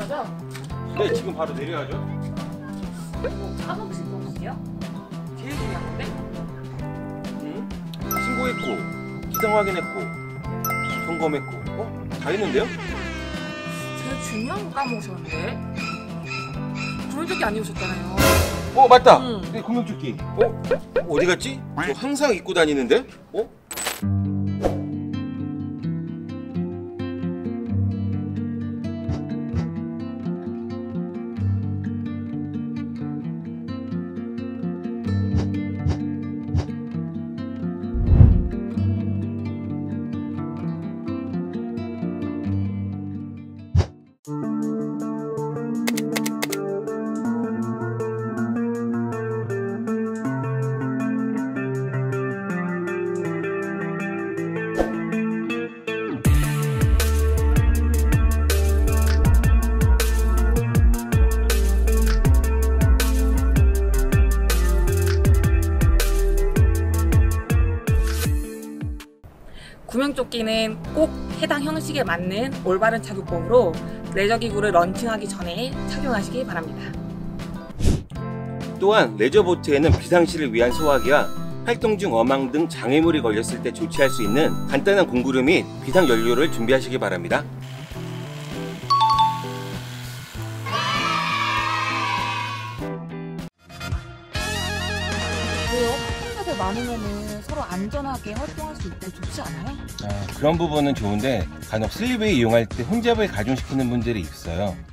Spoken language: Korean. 거죠? 네, 지금 바로 내려야죠. 까먹으신 거 같아요? 제일 중요한 건데? 응? 신고했고, 기상 확인했고, 점검했고, 다 했는데요? 제일 중요한 거 까먹으셨는데? 금융조끼 안 입으셨잖아요. 맞다! 네, 금융조끼. 어디 갔지? 저 항상 입고 다니는데? 구명조끼는 꼭 해당 형식에 맞는 올바른 착용법으로 레저기구를 런칭하기 전에 착용하시기 바랍니다. 또한 레저보트에는 비상시를 위한 소화기와 활동 중 어망 등 장애물이 걸렸을 때 조치할 수 있는 간단한 공구류 및 비상연료를 준비하시기 바랍니다. 많으면 서로 안전하게 활동할 수 있고 좋지 않아요? 그런 부분은 좋은데 간혹 슬립웨이 이용할 때 혼잡을 가중시키는 분들이 있어요.